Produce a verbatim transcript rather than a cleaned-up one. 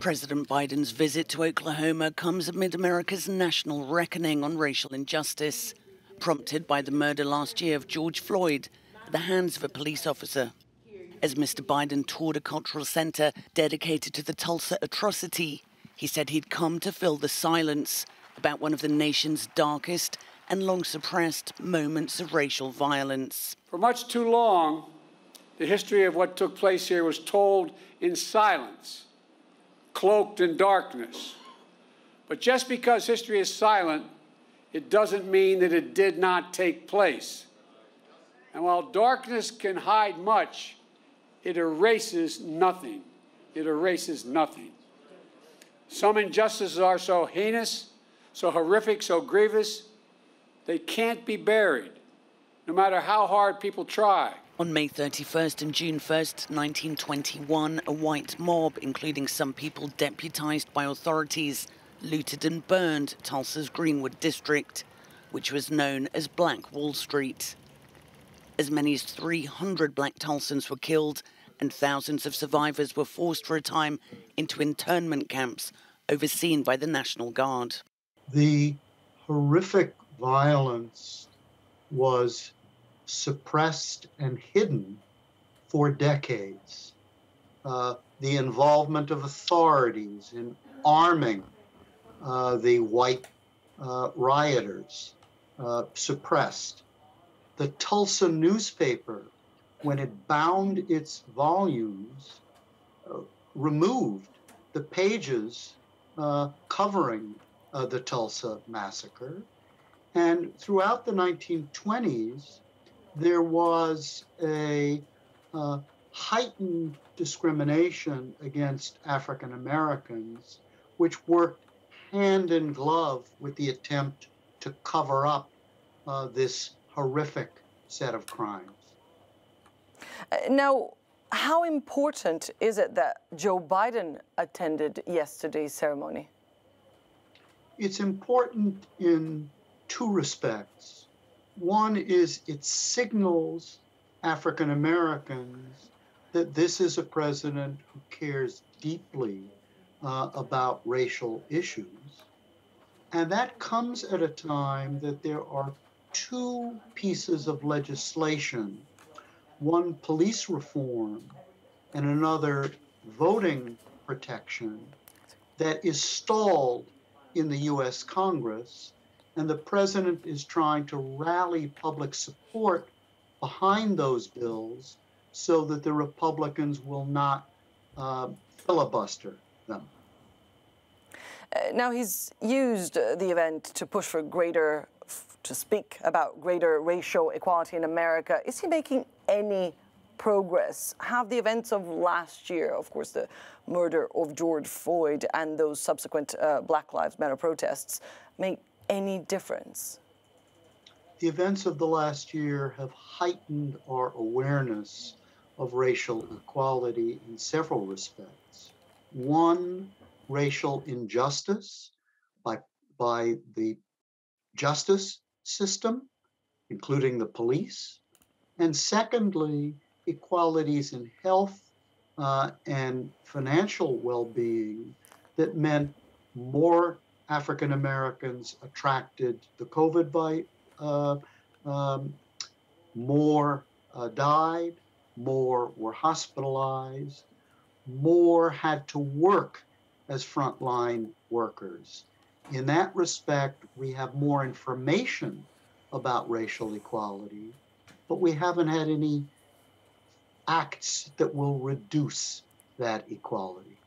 President Biden's visit to Oklahoma comes amid America's national reckoning on racial injustice, prompted by the murder last year of George Floyd at the hands of a police officer. As Mister Biden toured a cultural center dedicated to the Tulsa atrocity, he said he'd come to fill the silence about one of the nation's darkest and long-suppressed moments of racial violence. For much too long, the history of what took place here was told in silence, cloaked in darkness. But just because history is silent, it doesn't mean that it did not take place. And while darkness can hide much, it erases nothing. It erases nothing. Some injustices are so heinous, so horrific, so grievous, they can't be buried, no matter how hard people try. On May thirty-first and June first, nineteen twenty-one, a white mob, including some people deputized by authorities, looted and burned Tulsa's Greenwood district, which was known as Black Wall Street. As many as three hundred black Tulsans were killed, and thousands of survivors were forced for a time into internment camps overseen by the National Guard. The horrific violence was suppressed and hidden for decades. Uh, the involvement of authorities in arming uh, the white uh, rioters uh, suppressed. The Tulsa newspaper, when it bound its volumes, uh, removed the pages uh, covering uh, the Tulsa massacre. And throughout the nineteen twenties, there was a uh, heightened discrimination against African Americans, which worked hand in glove with the attempt to cover up uh, this horrific set of crimes. Now, how important is it that Joe Biden attended yesterday's ceremony? It's important in two respects. One is it signals African Americans that this is a president who cares deeply uh, about racial issues. And that comes at a time that there are two pieces of legislation, one police reform and another voting protection, that is stalled in the U S Congress. And the president is trying to rally public support behind those bills so that the Republicans will not uh, filibuster them. Uh, now, he's used uh, the event to push for greater, f to speak about greater racial equality in America. Is he making any progress? Have the events of last year, of course, the murder of George Floyd and those subsequent uh, Black Lives Matter protests, made any difference? The events of the last year have heightened our awareness of racial equality in several respects. One, racial injustice by, by the justice system, including the police. And secondly, inequalities in health uh, and financial well-being that meant more African Americans attracted the COVID bite, uh, um, more uh, died, more were hospitalized, more had to work as frontline workers. In that respect, we have more information about racial equality, but we haven't had any acts that will reduce that equality.